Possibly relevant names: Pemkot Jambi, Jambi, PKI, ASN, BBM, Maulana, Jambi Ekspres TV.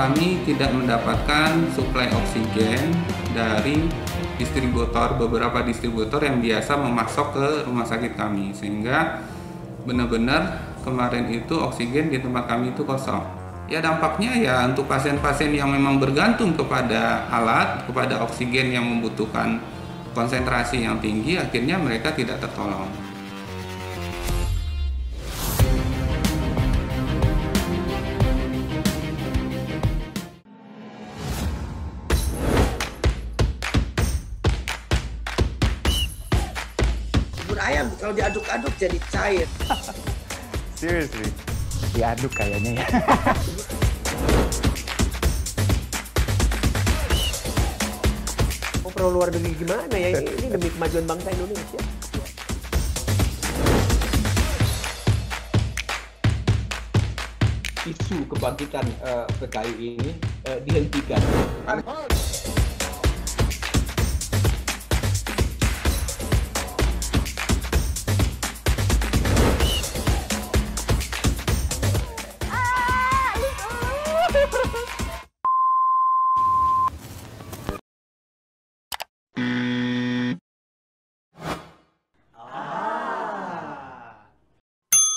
kami tidak mendapatkan suplai oksigen dari beberapa distributor yang biasa memasok ke rumah sakit kami, sehingga benar-benar kemarin itu oksigen di tempat kami itu kosong. Ya, dampaknya ya untuk pasien-pasien yang memang bergantung kepada alat, kepada oksigen yang membutuhkan konsentrasi yang tinggi, akhirnya mereka tidak tertolong. Ayam kalau diaduk-aduk jadi cair. Seriously, diaduk kayaknya ya. Oh, perlu luar negeri gimana ya ini demi kemajuan bangsa Indonesia. Isu kebangkitan PKI ini dihentikan.